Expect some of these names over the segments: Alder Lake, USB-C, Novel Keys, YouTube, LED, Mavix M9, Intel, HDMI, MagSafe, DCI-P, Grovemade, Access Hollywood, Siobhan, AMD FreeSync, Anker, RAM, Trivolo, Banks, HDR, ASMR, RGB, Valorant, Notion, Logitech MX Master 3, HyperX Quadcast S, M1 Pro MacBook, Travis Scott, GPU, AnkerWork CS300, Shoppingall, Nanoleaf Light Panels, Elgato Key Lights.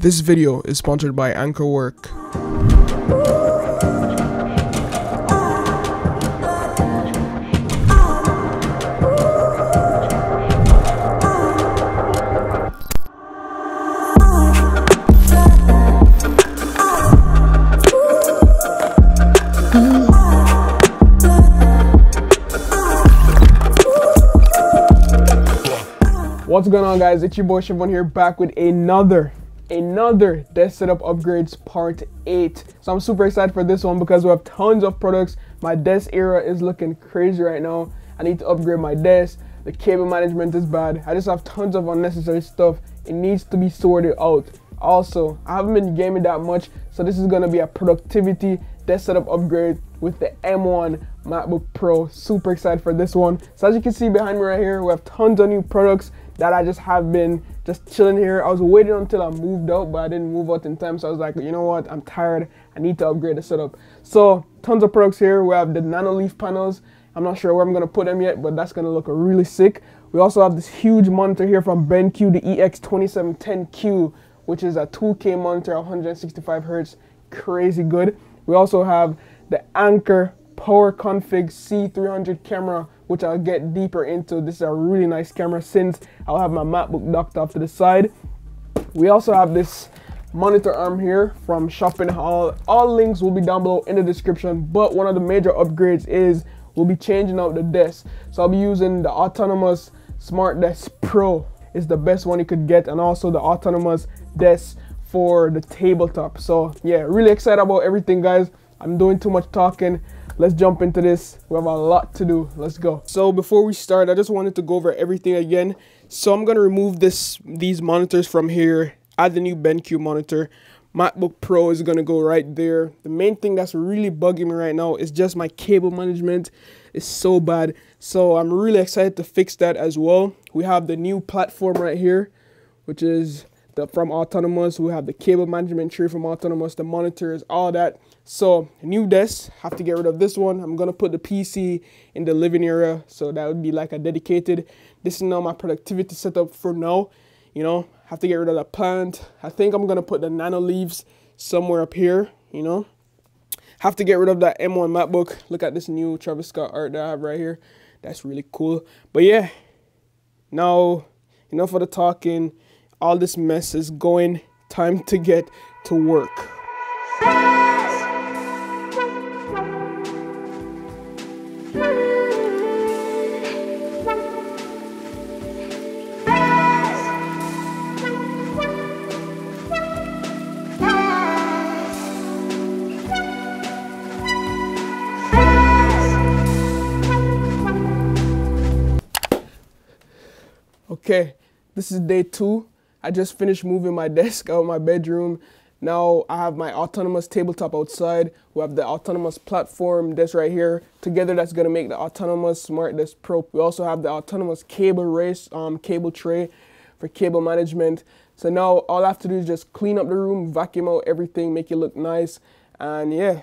This video is sponsored by AnkerWork. What's going on, guys? It's your boy Siobhan here, back with another desk setup upgrades part 8. So I'm super excited for this one because we have tons of products. My desk era is looking crazy right now. I need to upgrade my desk. The cable management is bad. I just have tons of unnecessary stuff. It needs to be sorted out. Also, I haven't been gaming that much, so this is going to be a productivity desk setup upgrade with the M1 MacBook Pro. Super excited for this one. So as you can see behind me right here, we have tons of new products that I just have been just chilling here. I was waiting until I moved out, but I didn't move out in time. So I was like, you know what? I'm tired. I need to upgrade the setup. So tons of products here. We have the Nanoleaf panels. I'm not sure where I'm going to put them yet, but that's going to look really sick. We also have this huge monitor here from BenQ, the EX2710Q, which is a 2K monitor, 165 hertz. Crazy good. We also have the Anker Power Config C300 camera, which I'll get deeper into. This is a really nice camera since I'll have my MacBook docked off to the side. We also have this monitor arm here from Shoppingall. All links will be down below in the description, but one of the major upgrades is we'll be changing out the desk. So I'll be using the Autonomous Smart Desk Pro. It's the best one you could get, and also the Autonomous Desk for the tabletop. So yeah, really excited about everything, guys. I'm doing too much talking. Let's jump into this. We have a lot to do. Let's go. So before we start, I just wanted to go over everything again. So I'm going to remove these monitors from here, add the new BenQ monitor. MacBook Pro is going to go right there. The main thing that's really bugging me right now is just my cable management. It's so bad. So I'm really excited to fix that as well. We have the new platform right here, which is from Autonomous. We have the cable management tree from Autonomous, the monitors, all that. So new desk, have to get rid of this one. I'm gonna put the PC in the living area, so that would be like a dedicated. This is now my productivity setup for now. You know, have to get rid of the plant. I think I'm gonna put the Nano Leaves somewhere up here. You know, have to get rid of that M1 MacBook. Look at this new Travis Scott art that I have right here. That's really cool. But yeah, now enough of the talking. All this mess is going, time to get to work. Okay, this is day 2. I just finished moving my desk out of my bedroom. Now I have my Autonomous tabletop outside. We have the Autonomous platform desk right here. Together, that's gonna make the Autonomous Smart Desk Pro. We also have the Autonomous cable race, cable tray for cable management. So now all I have to do is just clean up the room, vacuum out everything, make it look nice, and yeah.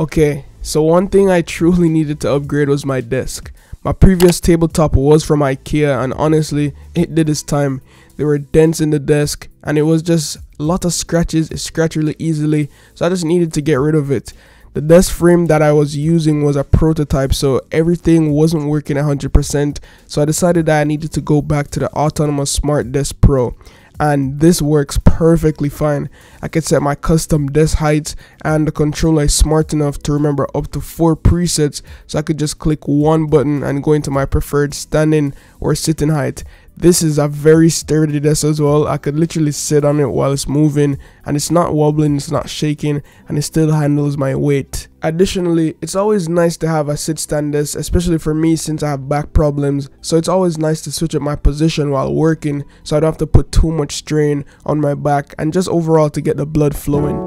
Okay, so one thing I truly needed to upgrade was my desk. My previous tabletop was from IKEA, and honestly, it did its time. There were dents in the desk, and it was just a lot of scratches. It scratched really easily, so I just needed to get rid of it. The desk frame that I was using was a prototype, so everything wasn't working 100%, so I decided that I needed to go back to the Autonomous Smart Desk Pro. And this works perfectly fine. I can set my custom desk heights, and the controller is smart enough to remember up to 4 presets, so I could just click one button and go into my preferred standing or sitting height. This is a very sturdy desk as well. I could literally sit on it while it's moving, and it's not wobbling, it's not shaking, and it still handles my weight. Additionally, it's always nice to have a sit stand desk, especially for me since I have back problems, so it's always nice to switch up my position while working so I don't have to put too much strain on my back, and just overall to get the blood flowing.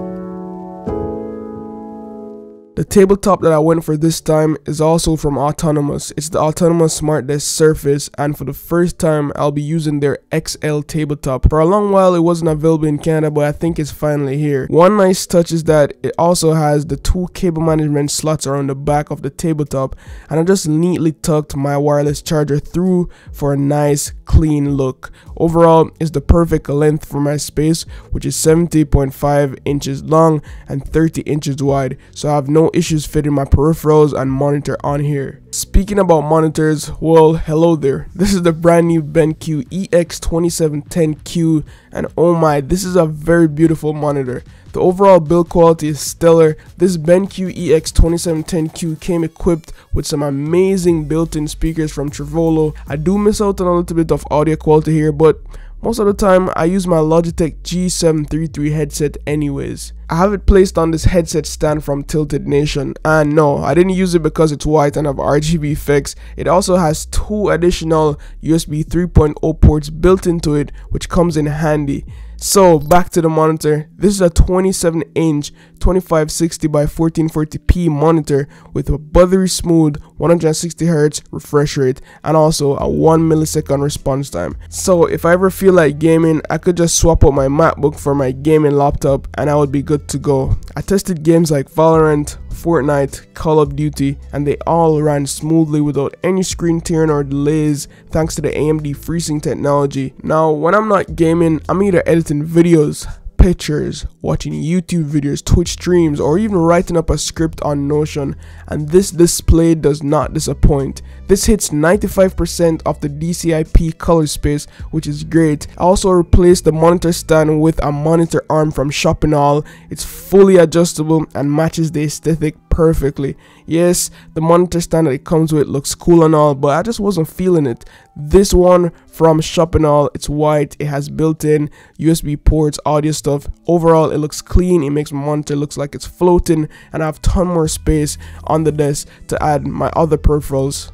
The tabletop that I went for this time is also from Autonomous. It's the Autonomous Smart Desk Surface, and for the first time I'll be using their XL tabletop. For a long while it wasn't available in Canada, but I think it's finally here. One nice touch is that it also has the two cable management slots around the back of the tabletop, and I just neatly tucked my wireless charger through for a nice clean look. Overall, it's the perfect length for my space, which is 70.5 inches long and 30 inches wide, so I have no issues fitting my peripherals and monitor on here. Speaking about monitors, well, hello there. This is the brand new BenQ EX2710Q, and oh my, this is a very beautiful monitor. The overall build quality is stellar. This BenQ EX2710Q came equipped with some amazing built-in speakers from Trivolo. I do miss out on a little bit of audio quality here, but most of the time, I use my Logitech G733 headset anyways. I have it placed on this headset stand from Tilted Nation, and no, I didn't use it because it's white and have RGB effects. It also has two additional USB 3.0 ports built into it, which comes in handy. So back to the monitor. This is a 27-inch 2560 by 1440p monitor with a buttery smooth 160Hz refresh rate and also a 1 millisecond response time. So if I ever feel like gaming, I could just swap out my MacBook for my gaming laptop and I would be good to go. I tested games like Valorant, Fortnite, Call of Duty, and they all ran smoothly without any screen tearing or delays thanks to the AMD FreeSync technology. Now, when I'm not gaming, I'm either editing videos, pictures, watching YouTube videos, Twitch streams, or even writing up a script on Notion, and this display does not disappoint. This hits 95% of the DCI-P color space, which is great. I also replaced the monitor stand with a monitor arm from Shoppingall. It's fully adjustable and matches the aesthetic perfectly. Yes, the monitor stand that it comes with looks cool and all, but I just wasn't feeling it. This one from Shoppingall, it's white, it has built-in USB ports, audio stuff. Overall, it looks clean, it makes my monitor look like it's floating, and I have a ton more space on the desk to add my other peripherals.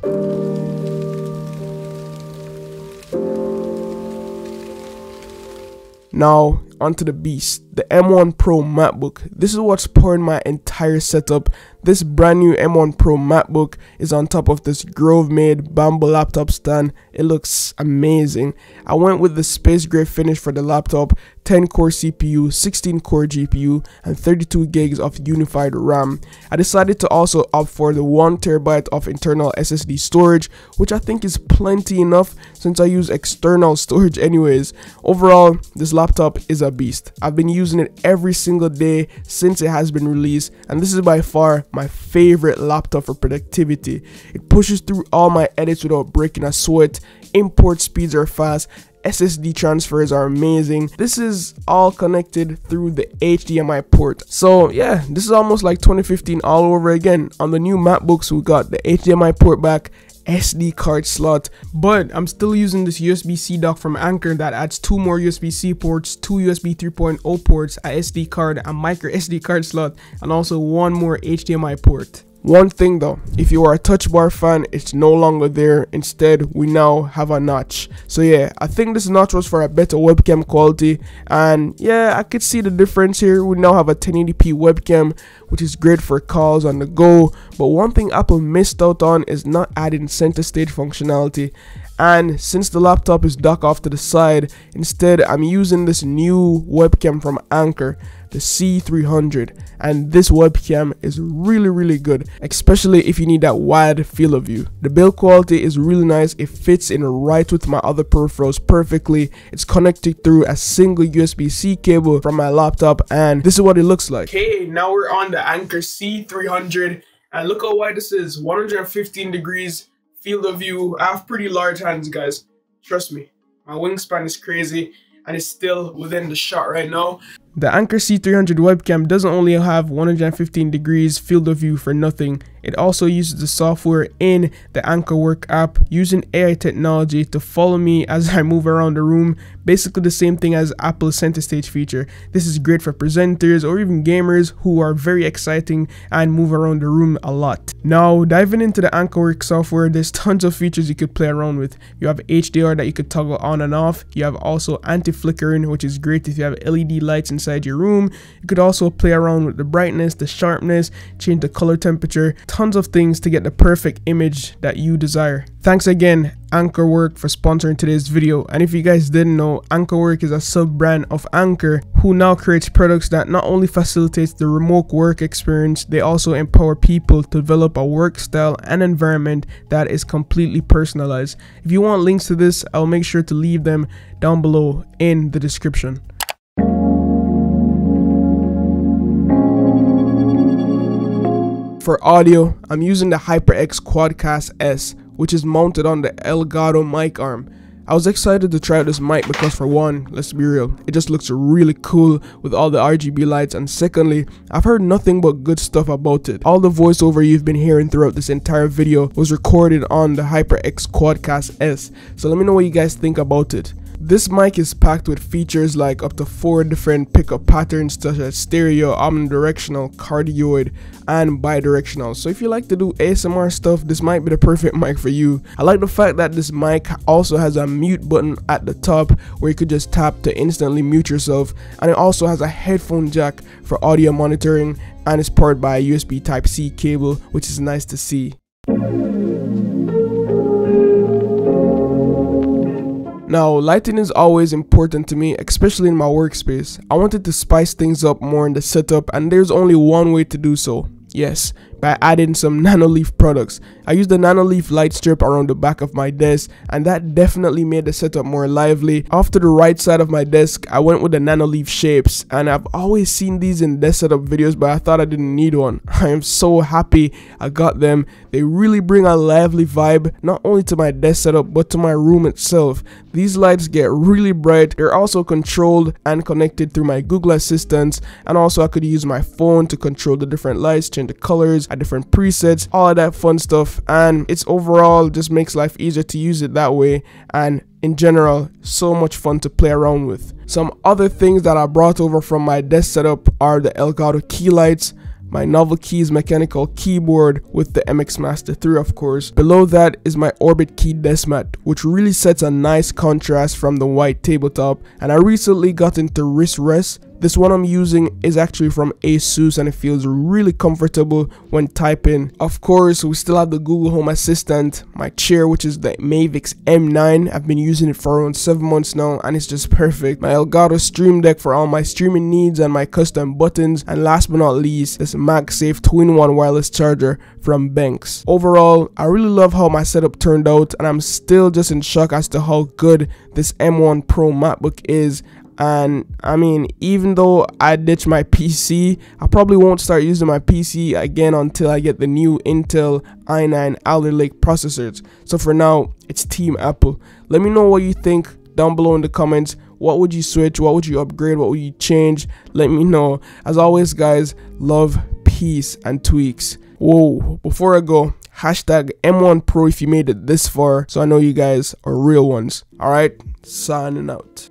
Now, onto the beast, the M1 Pro MacBook. This is what spawned my entire setup. This brand new M1 Pro MacBook is on top of this Grovemade bamboo laptop stand. It looks amazing. I went with the space gray finish for the laptop, 10 core CPU, 16 core GPU, and 32 gigs of unified RAM. I decided to also opt for the 1 terabyte of internal SSD storage, which I think is plenty enough since I use external storage anyways. Overall, this laptop is a beast. I've been using it every single day since it has been released, and this is by far my favorite laptop for productivity. It pushes through all my edits without breaking a sweat, import speeds are fast, SSD transfers are amazing. This is all connected through the HDMI port. So yeah, this is almost like 2015 all over again. On the new MacBooks, we got the HDMI port back, SD card slot, but I'm still using this USB-C dock from Anker that adds 2 more USB-C ports, 2 USB 3.0 ports, a SD card, a micro SD card slot, and also 1 more HDMI port. One thing though, if you are a touch bar fan, it's no longer there. Instead, we now have a notch. So yeah, I think this notch was for a better webcam quality, and yeah, I could see the difference here. We now have a 1080p webcam, which is great for calls on the go, but one thing Apple missed out on is not adding center stage functionality. And since the laptop is docked off to the side, instead I'm using this new webcam from Anker, the C300, and this webcam is really good, especially if you need that wide field of view. The build quality is really nice, it fits in right with my other peripherals perfectly. It's connected through a single USB-C cable from my laptop, and this is what it looks like. Okay, now we're on the Anker C300, and look how wide this is, 115 degrees field of view. I have pretty large hands, guys, trust me, my wingspan is crazy, and it's still within the shot right now. The Anker C300 webcam doesn't only have 115 degrees field of view for nothing. It also uses the software in the AnkerWork app using AI technology to follow me as I move around the room, basically the same thing as Apple's Center Stage feature. This is great for presenters or even gamers who are very exciting and move around the room a lot. Now, diving into the AnkerWork software, there's tons of features you could play around with. You have HDR that you could toggle on and off. You have also anti-flickering, which is great if you have LED lights inside your room. You could also play around with the brightness, the sharpness, change the color temperature, tons of things to get the perfect image that you desire. Thanks again, AnkerWork, for sponsoring today's video. And if you guys didn't know, AnkerWork is a sub-brand of Anker, who now creates products that not only facilitates the remote work experience, they also empower people to develop a work style and environment that is completely personalized. If you want links to this, I'll make sure to leave them down below in the description. For audio, I'm using the HyperX Quadcast S, which is mounted on the Elgato mic arm. I was excited to try out this mic because, for one, let's be real, it just looks really cool with all the RGB lights, and secondly, I've heard nothing but good stuff about it. All the voiceover you've been hearing throughout this entire video was recorded on the HyperX Quadcast S, so let me know what you guys think about it. This mic is packed with features like up to 4 different pickup patterns such as stereo, omnidirectional, cardioid, and bidirectional. So if you like to do ASMR stuff, this might be the perfect mic for you. I like the fact that this mic also has a mute button at the top where you could just tap to instantly mute yourself, and it also has a headphone jack for audio monitoring, and it's powered by a USB Type-C cable, which is nice to see. Now, lighting is always important to me, especially in my workspace. I wanted to spice things up more in the setup, and there's only one way to do so. Yes, by adding some Nanoleaf products. I used the Nanoleaf light strip around the back of my desk, and that definitely made the setup more lively. Off to the right side of my desk, I went with the Nanoleaf shapes, and I've always seen these in desk setup videos, but I thought I didn't need one. I am so happy I got them. They really bring a lively vibe, not only to my desk setup, but to my room itself. These lights get really bright. They're also controlled and connected through my Google Assistant, and also I could use my phone to control the different lights, change the colors, different presets, all of that fun stuff, and it's overall just makes life easier to use it that way, and in general, so much fun to play around with. Some other things that I brought over from my desk setup are the Elgato Key Lights, my Novel Keys mechanical keyboard with the MX Master 3 of course. Below that is my Orbitkey Deskmat, which really sets a nice contrast from the white tabletop, and I recently got into wrist rest. This one I'm using is actually from Asus, and it feels really comfortable when typing. Of course, we still have the Google Home Assistant, my chair, which is the Mavix M9. I've been using it for around 7 months now, and it's just perfect. My Elgato Stream Deck for all my streaming needs and my custom buttons. And last but not least, this MagSafe 2-in-1 wireless charger from Banks. Overall, I really love how my setup turned out, and I'm still just in shock as to how good this M1 Pro MacBook is. And I mean, even though I ditched my PC, I probably won't start using my PC again until I get the new Intel i9 Alder Lake processors. So for now, it's Team Apple. Let me know what you think down below in the comments. What would you switch? What would you upgrade? What would you change? Let me know. As always, guys, love, peace, and tweaks. Whoa, before I go, hashtag M1 Pro if you made it this far, so I know you guys are real ones. All right, signing out.